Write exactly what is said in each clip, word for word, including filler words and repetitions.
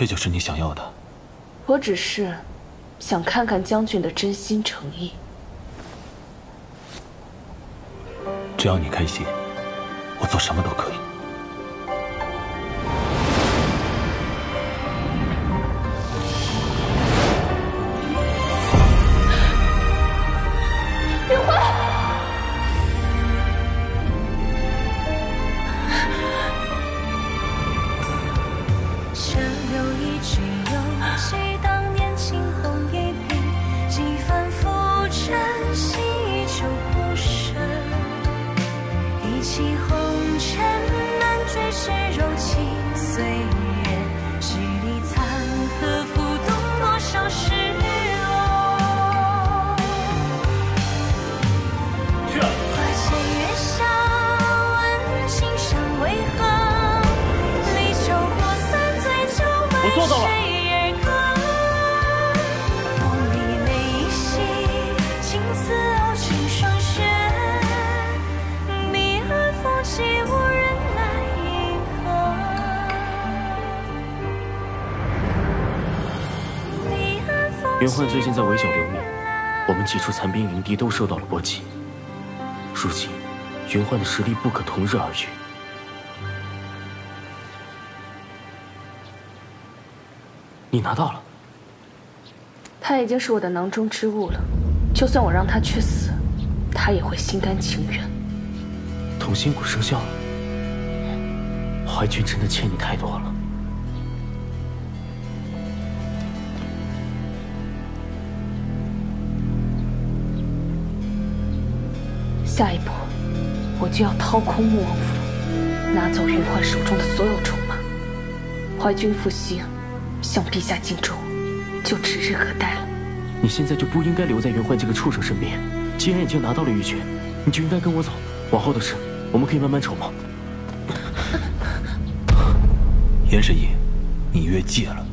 这就是你想要的？我只是想看看将军的真心诚意。只要你开心，我做什么都可以。 云焕最近在围剿流民，我们几处残兵营地都受到了波及。如今，云焕的实力不可同日而语。你拿到了？他已经是我的囊中之物了，就算我让他去死，他也会心甘情愿。同心果生效了，怀君真的欠你太多了。 下一步，我就要掏空穆王府，拿走云焕手中的所有筹码。怀君复兴，向陛下尽忠，就指日可待了。你现在就不应该留在云焕这个畜生身边。既然已经拿到了玉珏，你就应该跟我走。往后的事，我们可以慢慢筹谋。严神医，你越界了。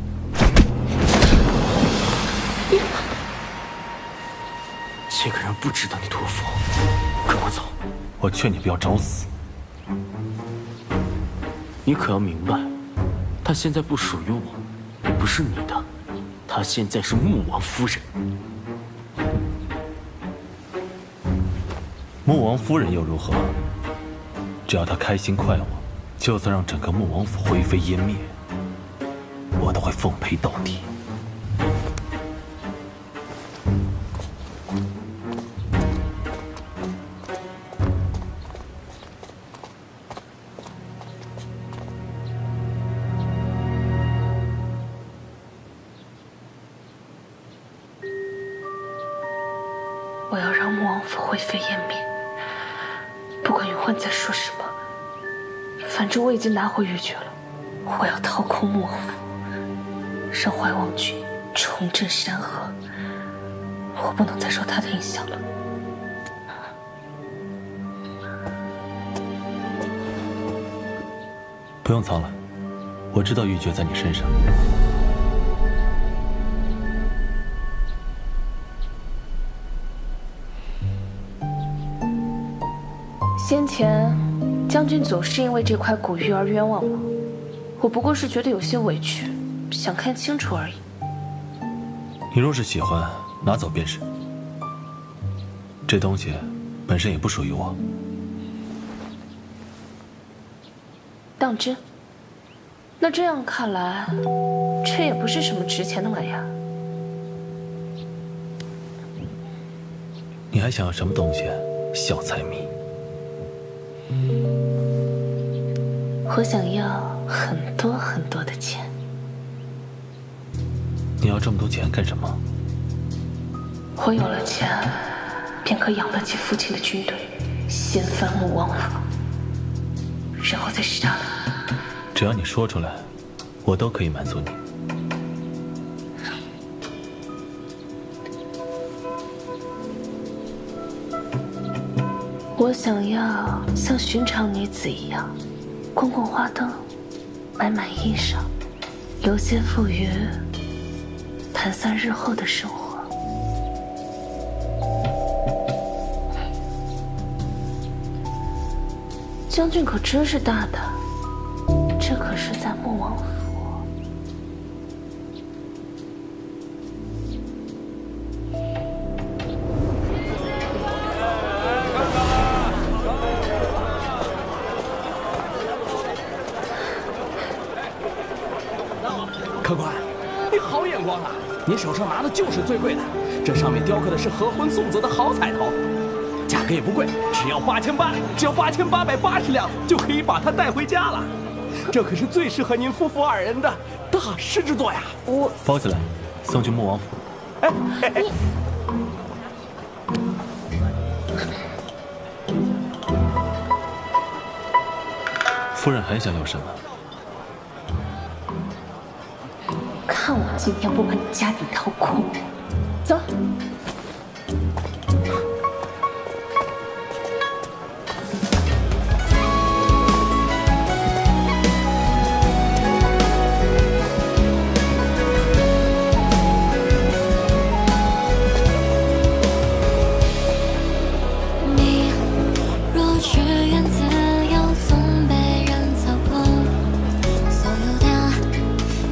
这个人不值得你托付。 跟我走，我劝你不要找死。你可要明白，他现在不属于我，也不是你的，他现在是穆王夫人。穆王夫人又如何？只要她开心快活，就算让整个穆王府灰飞烟灭，我都会奉陪到底。 我要让穆王府灰飞烟灭，不管云焕在说什么，反正我已经拿回玉珏了。我要掏空穆王府，让怀王君重振山河。我不能再受他的影响了。不用藏了，我知道玉珏在你身上。 先前，将军总是因为这块古玉而冤枉我，我不过是觉得有些委屈，想看清楚而已。你若是喜欢，拿走便是。这东西本身也不属于我。当真？那这样看来，这也不是什么值钱的玩意儿。你还想要什么东西，小财迷？ 我想要很多很多的钱。你要这么多钱干什么？我有了钱，便可养得起父亲的军队，掀翻穆王府，然后再杀了。只要你说出来，我都可以满足你。我想要像寻常女子一样。 逛逛花灯，买买衣裳，留些富余，盘算日后的生活。将军可真是大胆，这可是在穆王府客官，你好眼光啊！您手上拿的就是最贵的，这上面雕刻的是合婚送子的好彩头，价格也不贵，只要八千八，只要八千八百八十两就可以把它带回家了。这可是最适合您夫妇二人的大师之作呀！我包起来，送去穆王府。哎，嘿嘿夫人还想要什么？ 看我今天不把你家底掏空！走。你若只愿自由，总被人操控，所有的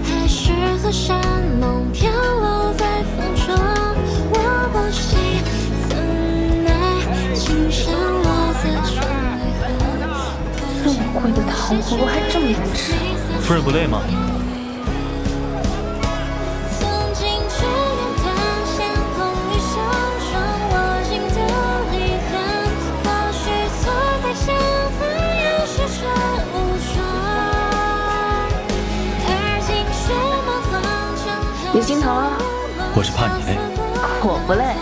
海誓和山盟飘落在风中。我不惜怎奈，情深落自成为何？这么贵的糖果，我还这么能吃？夫人不累吗？ 也心疼啊！我是怕你累，我不累，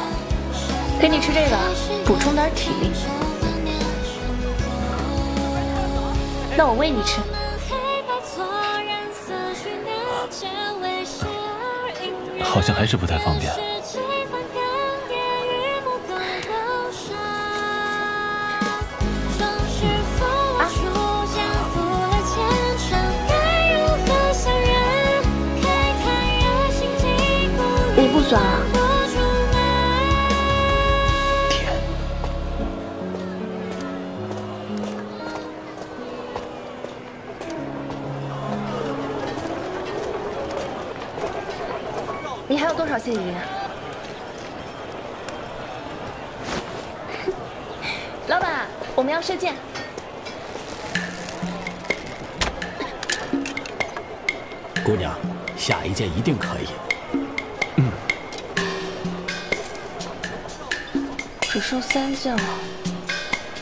给你吃这个补充点体力。那我喂你吃。好像还是不太方便。啊。 酸啊！甜。你还有多少现银啊？老板，我们要射箭。 姑娘，下一件一定可以。 只剩三件了，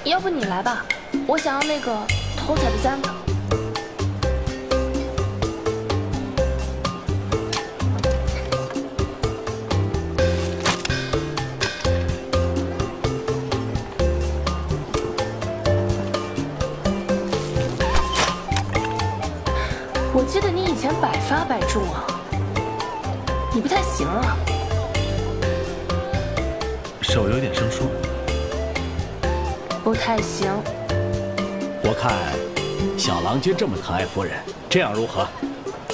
要不你来吧，我想要那个头彩的簪子。我记得你以前百发百中啊，你不太行啊。 手有点生疏，不太行。我看小郎君这么疼爱夫人，这样如何？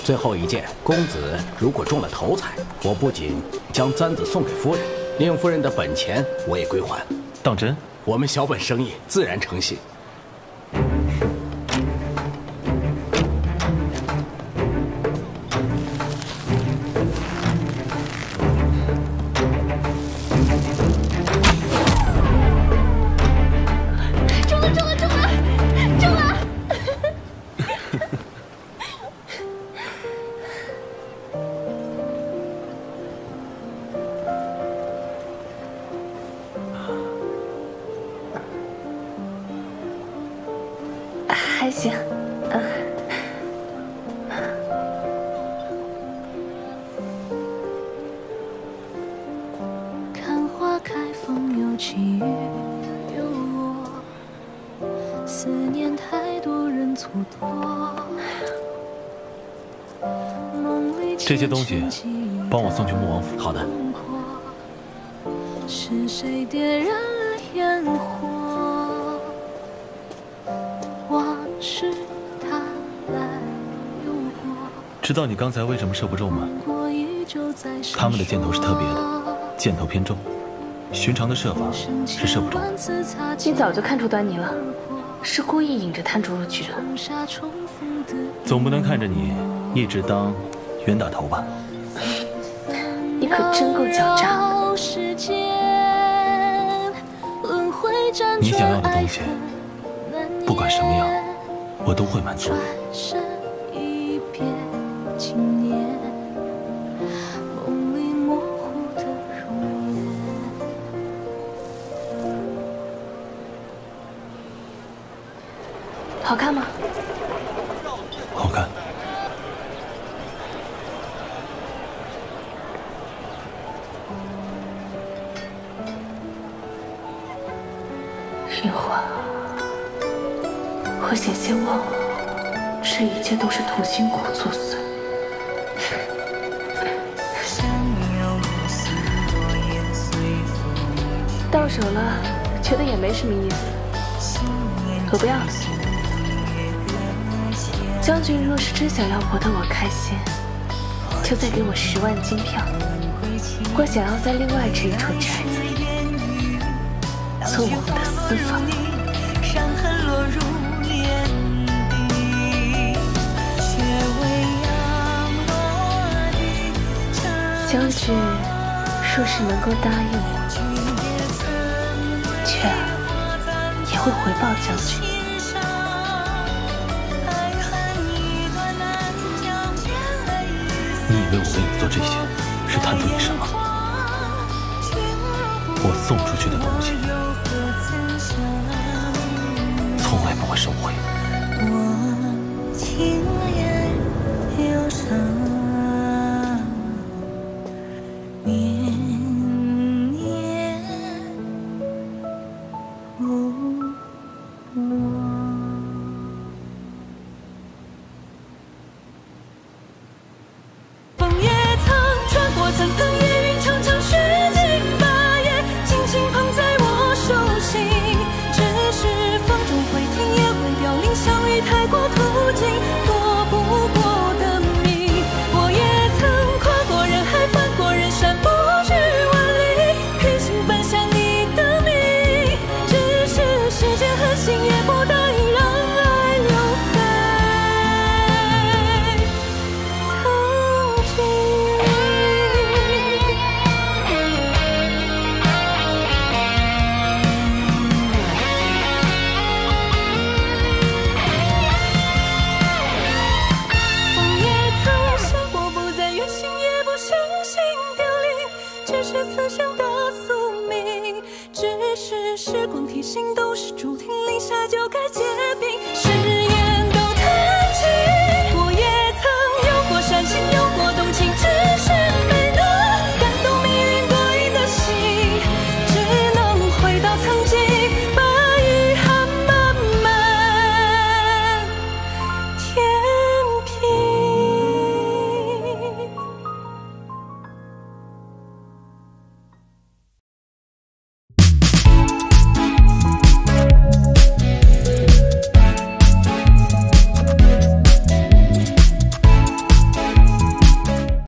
最后一件，公子如果中了头彩，我不仅将簪子送给夫人，令夫人的本钱我也归还。当真？我们小本生意自然诚信。还行，嗯。看花开，风有起雨，有我。思念太多人蹉跎。这些东西，帮我送去穆王府。好的。是谁点燃了烟火？ 知道你刚才为什么射不中吗？他们的箭头是特别的，箭头偏重，寻常的射法是射不中。你早就看出端倪了，是故意引着摊主入局的。总不能看着你一直当冤大头吧？你可真够狡诈的。你想要的东西，不管什么样，我都会满足你。 今年。好看吗？好看。一会儿，我险些忘了，这一切都是同心果作祟。 到手了，觉得也没什么意思。我不要了。将军若是真想要博得我开心，就再给我十万金票。我想要再另外植一株宅子，做我们的私房。将军若是能够答应我。 雀儿也会回报将军。你以为我为你做这些是贪图你什么？我送出去的东西，从来不会收回。时光提醒，都是注定，临下就该结。